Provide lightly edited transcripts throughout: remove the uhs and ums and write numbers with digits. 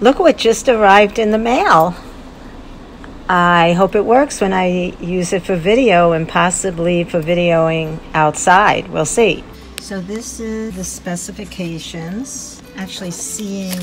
Look what just arrived in the mail. I hope it works when I use it for video and possibly for videoing outside. We'll see. So this is the specifications. Actually seeing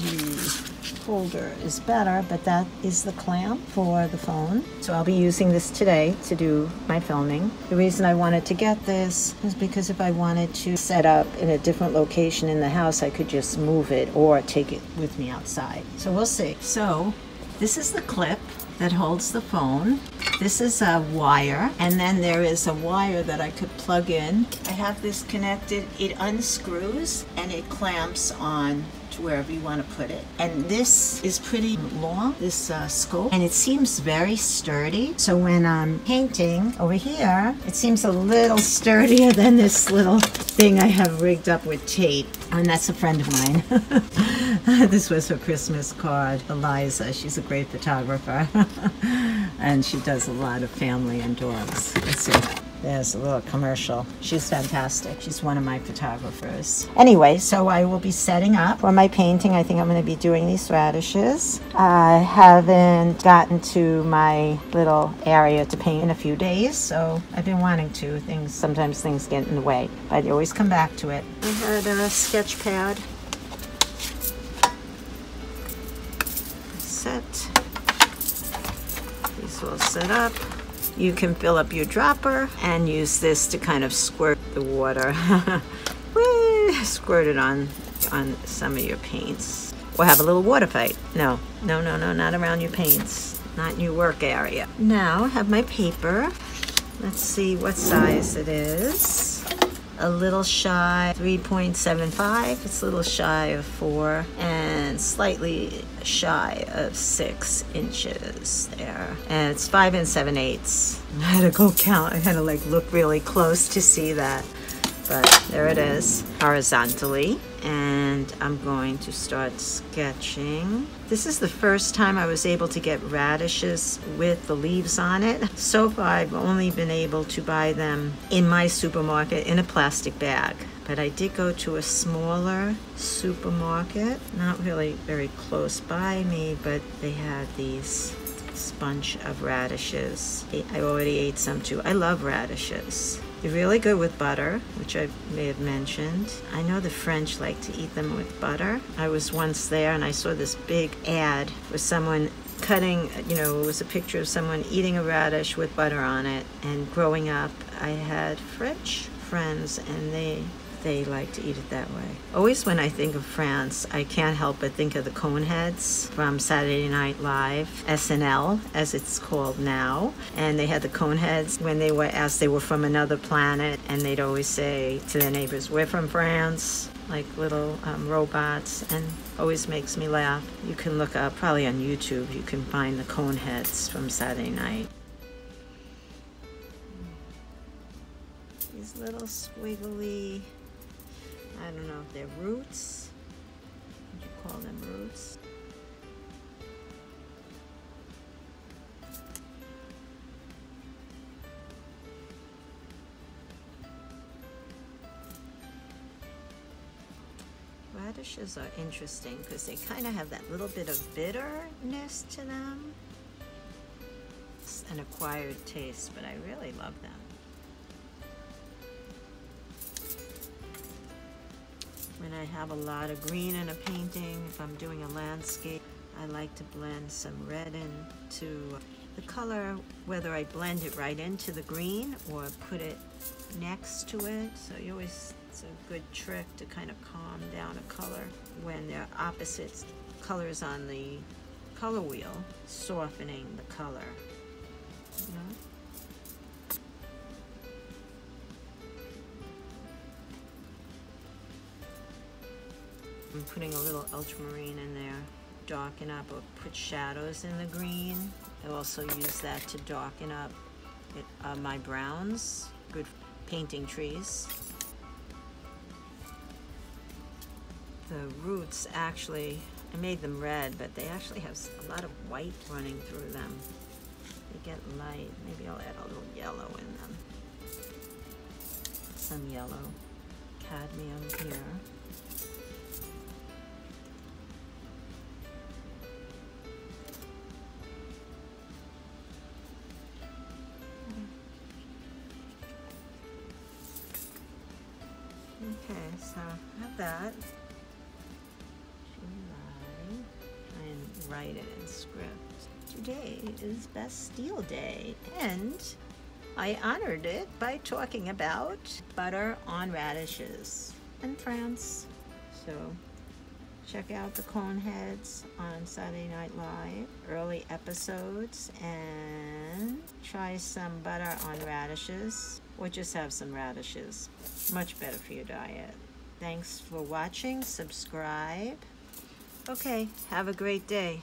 the holder is better, but that is the clamp for the phone. So I'll be using this today to do my filming. The reason I wanted to get this is because if I wanted to set up in a different location in the house, I could just move it or take it with me outside. So we'll see. So this is the clip that holds the phone. This is a wire, and then there is a wire that I could plug in. I have this connected. It unscrews and it clamps on to wherever you want to put it. And this is pretty long, this scope, and it seems very sturdy. So when I'm painting over here, it seems a little sturdier than this little thing I have rigged up with tape. And that's a friend of mine. This was her Christmas card, Eliza. She's a great photographer. And she does a lot of family and dogs. Let's see. There's a little commercial. She's fantastic. She's one of my photographers. Anyway, so I will be setting up for my painting. I think I'm going to be doing these radishes. I haven't gotten to my little area to paint in a few days, so I've been wanting to. Sometimes things get in the way, but I always come back to it. I had a sketch pad. Set. These will set up. You can fill up your dropper and use this to kind of squirt the water. Squirt it on some of your paints. Or have a little water fight. No, not around your paints. Not in your work area. Now I have my paper. Let's see what size it is. A little shy 3.75. It's a little shy of 4 and slightly shy of 6 inches there, and it's 5 7/8. I had to go count. I had to like look really close to see that, but there it is horizontally. And I'm going to start sketching. This is the first time I was able to get radishes with the leaves on it. So far, I've only been able to buy them in my supermarket in a plastic bag. But I did go to a smaller supermarket, not really very close by me, but they had these sponge of radishes. I already ate some too. I love radishes. They're really good with butter, which I may have mentioned. I know the French like to eat them with butter. I was once there and I saw this big ad for someone cutting, you know, it was a picture of someone eating a radish with butter on it. And growing up, I had French friends and they like to eat it that way. Always when I think of France, I can't help but think of the Coneheads from Saturday Night Live, SNL, as it's called now. And they had the Coneheads when they were asked they were from another planet, and they'd always say to their neighbors, "We're from France," like little robots, and always makes me laugh. You can look up, probably on YouTube, you can find the Coneheads from Saturday Night. These little squiggly, I don't know if they're roots. Would you call them roots? Radishes are interesting because they kind of have that little bit of bitterness to them. It's an acquired taste, but I really love them. When I have a lot of green in a painting, if I'm doing a landscape, I like to blend some red into the color, whether I blend it right into the green or put it next to it. So you always, it's a good trick to kind of calm down a color when they're opposite colors on the color wheel, softening the color, you know? I'm putting a little ultramarine in there, darken up or put shadows in the green. I also use that to darken up my browns, good painting trees. The roots actually, I made them red, but they actually have a lot of white running through them. They get light. Maybe I'll add a little yellow in them. Some yellow cadmium here. Okay, so I have that. July. Try and write it in script. Today is Bastille Day, and I honored it by talking about butter on radishes in France. So check out the Coneheads on Saturday Night Live, early episodes, and try some butter on radishes, or just have some radishes. Much better for your diet. Thanks for watching. Subscribe. Okay, have a great day.